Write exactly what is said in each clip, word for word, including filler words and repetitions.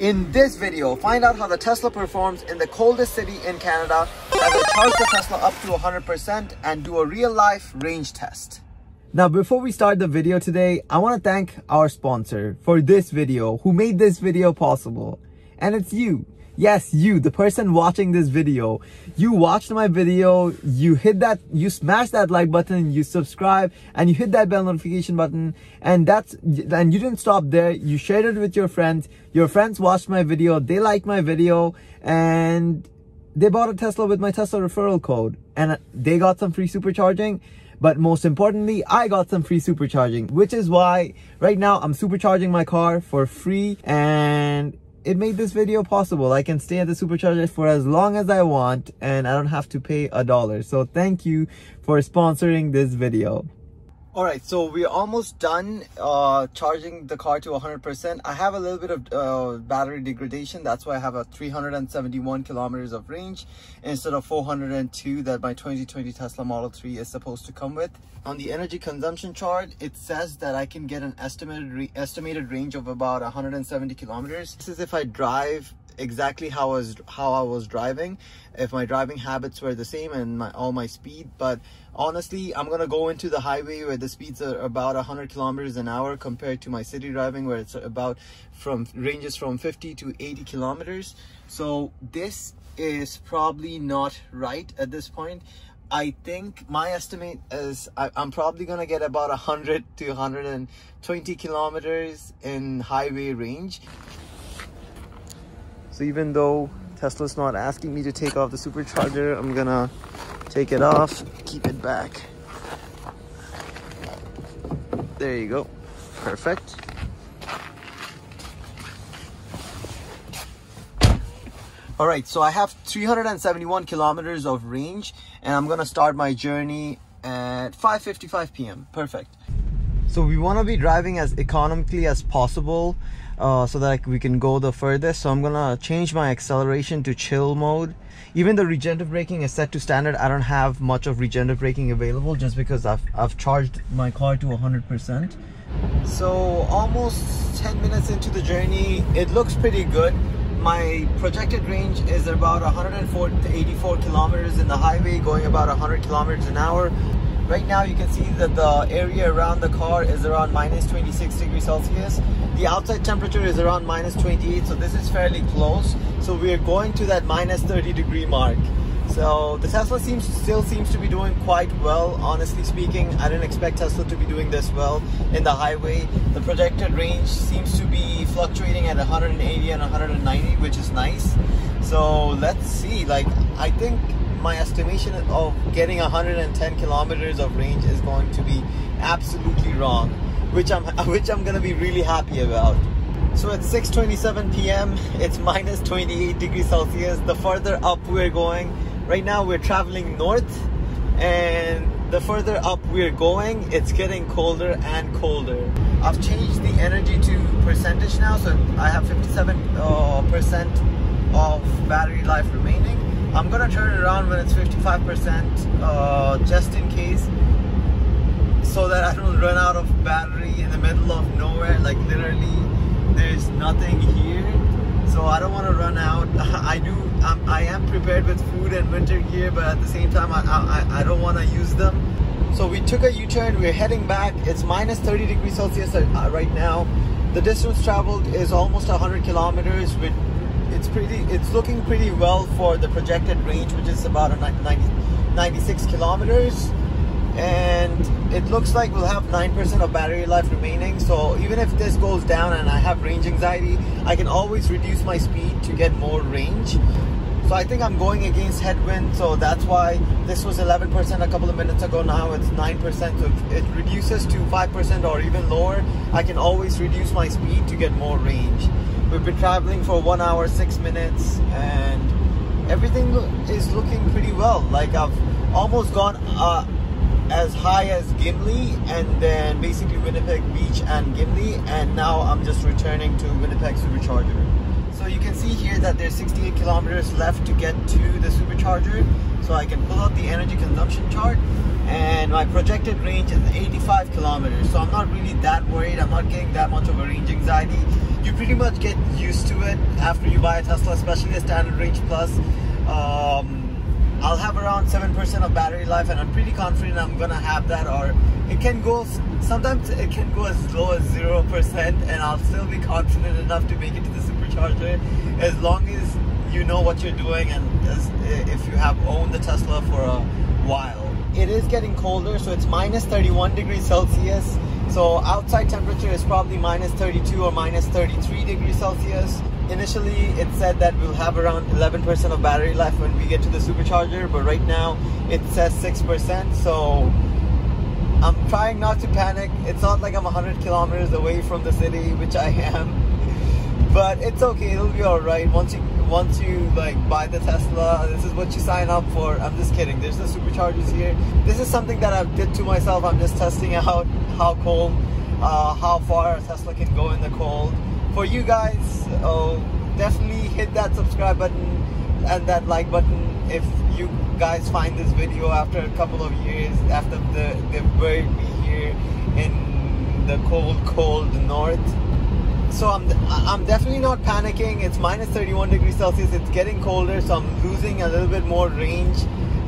In this video, find out how the Tesla performs in the coldest city in Canada. I will charge the Tesla up to one hundred percent and do a real-life range test. Now, before we start the video today, I want to thank our sponsor for this video, who made this video possible. And it's you. Yes, you, the person watching this video. You watched my video, you hit that, you smash that like button, you subscribe, and you hit that bell notification button. And that's, and you didn't stop there. You shared it with your friends. Your friends watched my video, they liked my video, and they bought a Tesla with my Tesla referral code. And they got some free supercharging. But most importantly, I got some free supercharging, which is why right now I'm supercharging my car for free, and it made this video possible. I can stay at the supercharger for as long as I want, and I don't have to pay a dollar. So thank you for sponsoring this video. All right, so we're almost done uh, charging the car to one hundred percent. I have a little bit of uh, battery degradation. That's why I have a three hundred seventy-one kilometers of range instead of four hundred two that my twenty twenty Tesla Model three is supposed to come with. On the energy consumption chart, it says that I can get an estimated re estimated range of about one hundred seventy kilometers. This is if I drive exactly how I was how I was driving, if my driving habits were the same and my all my speed. But honestly, I'm gonna go into the highway where the speeds are about one hundred kilometers an hour compared to my city driving where it's about from ranges from fifty to eighty kilometers. So this is probably not right at this point. I think my estimate is I, I'm probably gonna get about one hundred to one hundred twenty kilometers in highway range. So even though Tesla's not asking me to take off the supercharger, I'm gonna take it off, keep it back. There you go, perfect. All right, so I have three hundred seventy-one kilometers of range, and I'm gonna start my journey at five fifty-five p m, perfect. So we want to be driving as economically as possible uh, so that we can go the furthest. So I'm gonna change my acceleration to chill mode. Even the regenerative braking is set to standard. I don't have much of regenerative braking available just because I've, I've charged my car to one hundred percent. So almost ten minutes into the journey, it looks pretty good. My projected range is about one hundred eighty-four kilometers in the highway, going about one hundred kilometers an hour. Right now you can see that the area around the car is around minus twenty-six degrees Celsius. The outside temperature is around minus twenty-eight, so this is fairly close. So we're going to that minus thirty degree mark. So the Tesla seems still seems to be doing quite well, honestly speaking. I didn't expect Tesla to be doing this well in the highway. The projected range seems to be fluctuating at one hundred eighty and one hundred ninety, which is nice. So let's see, like I think my estimation of getting one hundred ten kilometers of range is going to be absolutely wrong, which I'm which I'm gonna be really happy about. So it's six twenty-seven p m It's minus twenty-eight degrees Celsius. The further up we're going, right now we're traveling north, and the further up we're going, it's getting colder and colder. I've changed the energy to percentage now, so I have fifty-seven percent of battery life remaining. I'm gonna turn it around when it's fifty-five percent uh, just in case, so that I don't run out of battery in the middle of nowhere. Like literally there's nothing here, so I don't want to run out. I do I'm, I am prepared with food and winter gear, but at the same time I, I, I don't want to use them. So we took a U-turn, we're heading back. It's minus thirty degrees Celsius right now. The distance traveled is almost one hundred kilometers, with It's pretty. It's looking pretty well for the projected range, which is about a ninety, ninety-six kilometers, and it looks like we'll have nine percent of battery life remaining. So even if this goes down and I have range anxiety, I can always reduce my speed to get more range. So I think I'm going against headwind, so that's why this was eleven percent a couple of minutes ago. Now it's nine percent, so if it reduces to five percent or even lower, I can always reduce my speed to get more range. We've been traveling for one hour, six minutes, and everything is looking pretty well. Like I've almost gone uh, as high as Gimli, and then basically Winnipeg Beach and Gimli, and now I'm just returning to Winnipeg Supercharger. So you can see here that there's sixty-eight kilometers left to get to the supercharger. So I can pull out the energy consumption chart, and my projected range is eighty-five kilometers. So I'm not really that worried. I'm not getting that much of a range anxiety. You pretty much get used to it. after you buy a Tesla, especially the Standard Range Plus, um, I'll have around seven percent of battery life, and I'm pretty confident I'm gonna have that, or it can go, sometimes it can go as low as zero percent, and I'll still be confident enough to make it to the supercharger, as long as you know what you're doing and as, if you have owned the Tesla for a while. It is getting colder, so it's minus thirty-one degrees Celsius, so outside temperature is probably minus thirty-two or minus thirty-three degrees Celsius. Initially, it said that we'll have around eleven percent of battery life when we get to the supercharger, but right now it says six percent, so I'm trying not to panic. It's not like I'm one hundred kilometers away from the city, which I am, but it's okay, it'll be alright. Once you once you like buy the Tesla, this is what you sign up for. I'm just kidding, there's no superchargers here. This is something that I did to myself. I'm just testing out how cold, uh, how far a Tesla can go in the cold. For you guys, oh, definitely hit that subscribe button and that like button if you guys find this video after a couple of years, after the, they've buried me here in the cold, cold north. So I'm, I'm definitely not panicking. It's minus thirty-one degrees Celsius. It's getting colder, so I'm losing a little bit more range.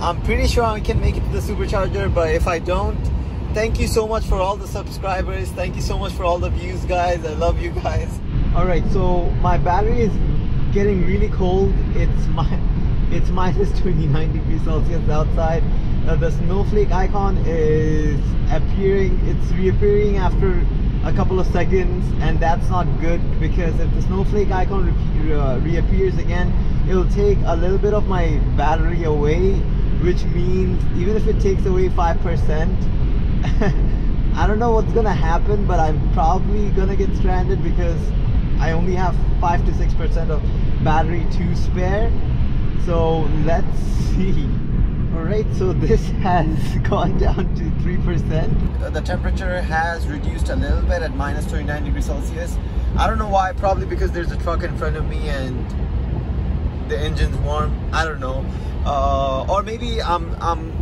I'm pretty sure I can make it to the supercharger, but if I don't, thank you so much for all the subscribers. Thank you so much for all the views, guys. I love you guys. Alright, so my battery is getting really cold. It's my, it's minus twenty-nine degrees Celsius outside. Uh, the snowflake icon is appearing, it's reappearing after a couple of seconds, and that's not good, because if the snowflake icon re uh, reappears again, it'll take a little bit of my battery away, which means even if it takes away five percent, I don't know what's gonna happen, but I'm probably gonna get stranded because I only have five to six percent of battery to spare. So let's see. Alright, so this has gone down to three percent. The temperature has reduced a little bit at minus twenty-nine degrees Celsius. I don't know why, probably because there's a truck in front of me and the engine's warm. I don't know. Uh, or maybe I'm, I'm,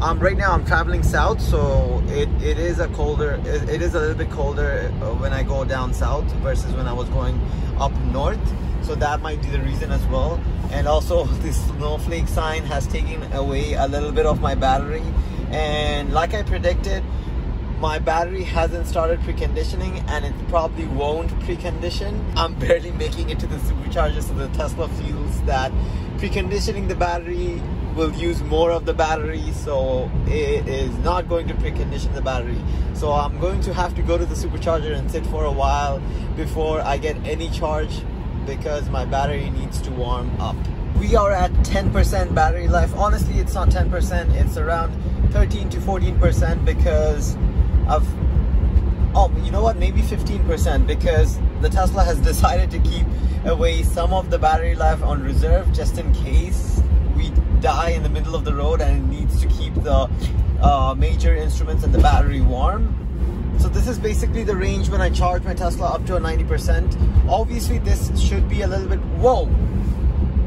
I'm right now I'm traveling south, so it, it is a colder, it, it is a little bit colder when I go down south versus when I was going up north. So that might be the reason as well. And also this snowflake sign has taken away a little bit of my battery. And like I predicted, my battery hasn't started preconditioning, and it probably won't precondition. I'm barely making it to the supercharger, so the Tesla feels that preconditioning the battery will use more of the battery, so it is not going to precondition the battery. So I'm going to have to go to the supercharger and sit for a while before I get any charge, because my battery needs to warm up. We are at ten percent battery life. Honestly, it's not ten percent, it's around thirteen to fourteen percent, because of, oh, you know what, maybe fifteen percent, because the Tesla has decided to keep away some of the battery life on reserve just in case we die in the middle of the road, and it needs to keep the uh, major instruments and the battery warm. So this is basically the range when I charge my Tesla up to a ninety percent. Obviously this should be a little bit, whoa,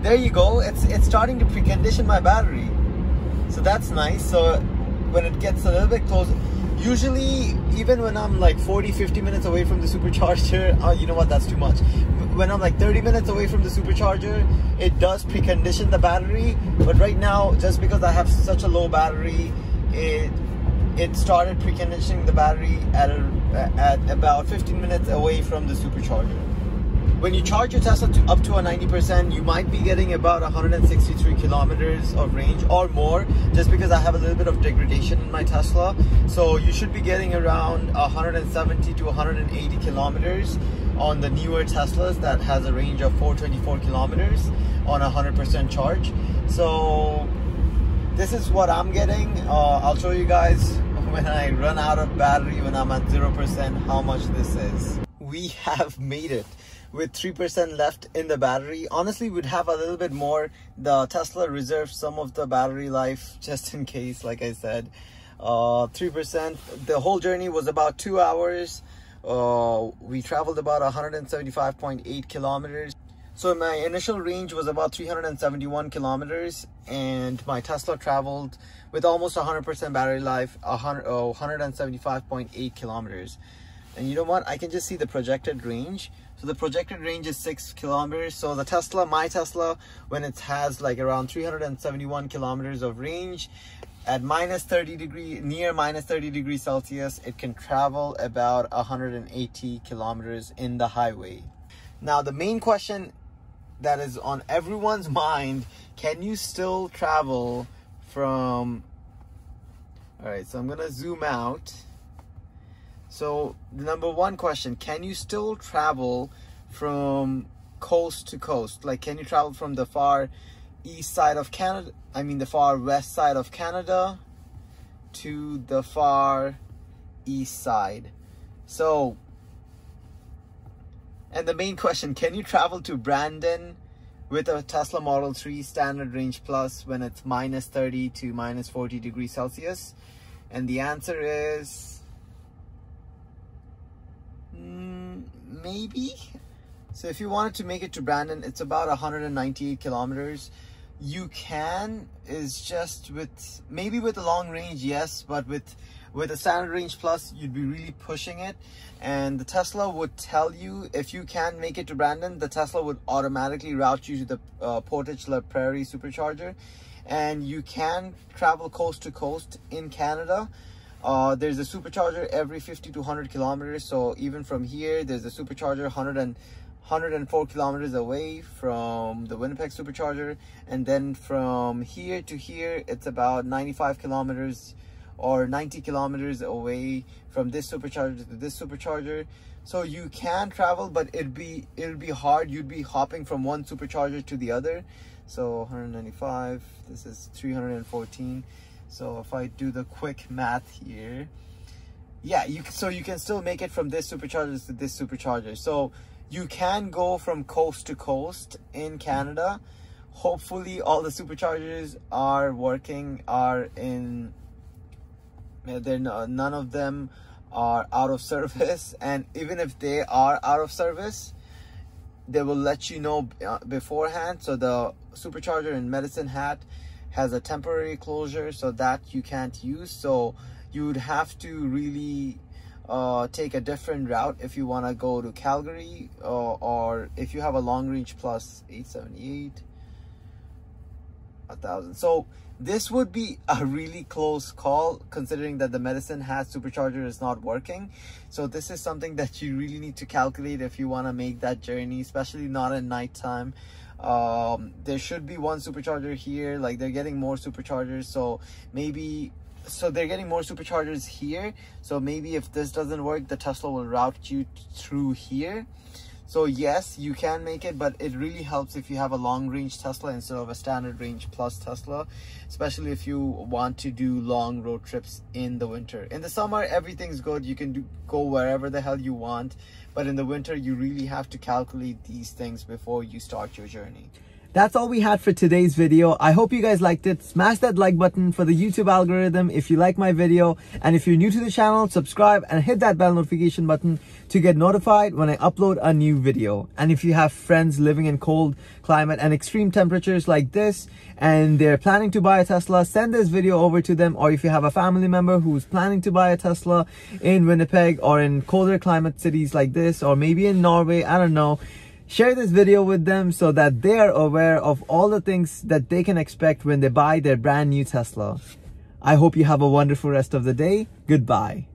there you go, it's, it's starting to precondition my battery. So that's nice. So when it gets a little bit closer, usually even when I'm like forty, fifty minutes away from the supercharger, oh, you know what, that's too much. When I'm like thirty minutes away from the supercharger, it does precondition the battery. But right now, just because I have such a low battery, it it started preconditioning the battery at, a, at about fifteen minutes away from the supercharger. When you charge your Tesla to up to a ninety percent, you might be getting about one hundred sixty-three kilometers of range or more, just because I have a little bit of degradation in my Tesla. So you should be getting around one hundred seventy to one hundred eighty kilometers on the newer Teslas that has a range of four hundred twenty-four kilometers on a one hundred percent charge. So this is what I'm getting. Uh, I'll show you guys when I run out of battery, when I'm at zero percent, how much this is. We have made it with three percent left in the battery. Honestly, we'd have a little bit more. The Tesla reserves some of the battery life just in case, like I said. Uh, three percent. The whole journey was about two hours. Uh, we traveled about one hundred seventy-five point eight kilometers. So my initial range was about three hundred seventy-one kilometers, and my Tesla traveled with almost one hundred percent battery life, one hundred, oh, one hundred seventy-five point eight kilometers. And you know what, I can just see the projected range. So the projected range is six kilometers. So the Tesla, my Tesla, when it has like around three hundred seventy-one kilometers of range at minus thirty degree, near minus thirty degrees Celsius, it can travel about one hundred eighty kilometers in the highway. Now the main question that is on everyone's mind, can you still travel from, all right, so I'm gonna zoom out. So the number one question, can you still travel from coast to coast? Like, can you travel from the far east side of Canada, I mean the far west side of Canada to the far east side? So, and the main question, can you travel to Brandon with a Tesla Model three Standard Range Plus when it's minus thirty to minus forty degrees Celsius? And the answer is, maybe. So if you wanted to make it to Brandon, it's about one hundred ninety-eight kilometers. You can, is just with, maybe with a long range, yes, but with with a Standard Range Plus, you'd be really pushing it. And the Tesla would tell you, if you can make it to Brandon, the Tesla would automatically route you to the uh, Portage La Prairie Supercharger. And you can travel coast to coast in Canada. Uh, there's a supercharger every fifty to one hundred kilometers. So even from here, there's a supercharger one hundred and one hundred four kilometers away from the Winnipeg supercharger. And then from here to here, it's about ninety-five kilometers or ninety kilometers away from this supercharger to this supercharger. So you can travel, but it'd be, it'll be hard. You'd be hopping from one supercharger to the other. So one hundred ninety-five, this is three hundred fourteen. So if I do the quick math here, yeah, you so you can still make it from this supercharger to this supercharger. So you can go from coast to coast in Canada. Hopefully all the superchargers are working, are in, they're not, none of them are out of service. And even if they are out of service, they will let you know beforehand. So the supercharger in Medicine Hat has a temporary closure, so that you can't use. So you would have to really uh, take a different route if you want to go to Calgary, uh, or if you have a long range plus eight seventy-eight, one thousand. So this would be a really close call, considering that the Medicine Hat supercharger is not working. So this is something that you really need to calculate if you want to make that journey, especially not at nighttime. Um, there should be one supercharger here, like they're getting more superchargers, so maybe, so they're getting more superchargers here, so maybe if this doesn't work, the Tesla will route you through here. So yes, you can make it, but it really helps if you have a long range Tesla instead of a Standard Range Plus Tesla, especially if you want to do long road trips in the winter. In the summer, everything's good. You can do, go wherever the hell you want. But in the winter, you really have to calculate these things before you start your journey. That's all we had for today's video. I hope you guys liked it. Smash that like button for the YouTube algorithm if you like my video. And if you're new to the channel, subscribe and hit that bell notification button to get notified when I upload a new video. And if you have friends living in cold climate and extreme temperatures like this, and they're planning to buy a Tesla, send this video over to them. Or if you have a family member who's planning to buy a Tesla in Winnipeg or in colder climate cities like this, or maybe in Norway, I don't know. Share this video with them so that they are aware of all the things that they can expect when they buy their brand new Tesla. I hope you have a wonderful rest of the day. Goodbye.